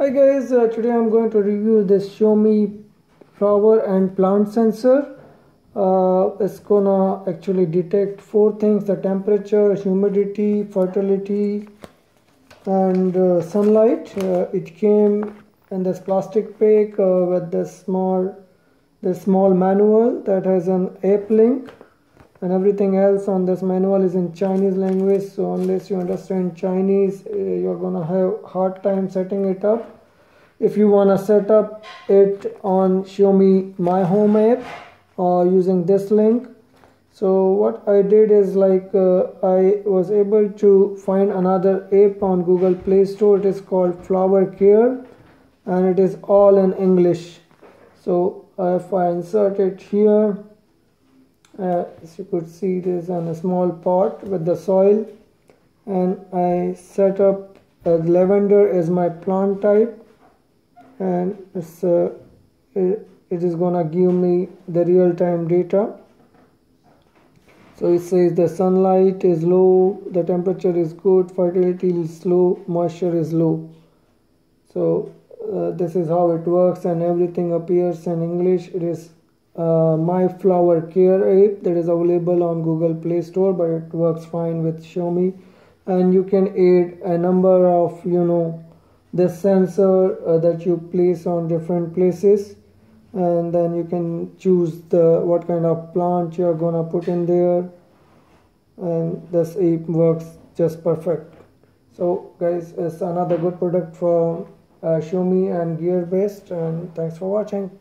Hi guys, today I'm going to review this Xiaomi flower and plant sensor. It's gonna actually detect four things: the temperature, humidity, fertility and sunlight. It came in this plastic pack with this small manual that has an app link, and everything else on this manual is in Chinese language, so unless you understand Chinese you're gonna have hard time setting it up. If you wanna set up it on Xiaomi My Home app or using this link. So what I did is I was able to find another app on Google Play Store. It is called Flower Care and it is all in English. So if I insert it here, as you could see, there's a small pot with the soil, and I set up lavender as my plant type, and it is gonna give me the real-time data. So it says the sunlight is low, the temperature is good, fertility is low, moisture is low. So this is how it works, and everything appears in English. It is My Flower Care app that is available on Google Play Store, but it works fine with Xiaomi, and you can add a number of this sensor that you place on different places, and then you can choose what kind of plant you're gonna put in there, and this app works just perfect. So guys, it's another good product from Xiaomi and GearBest, and thanks for watching.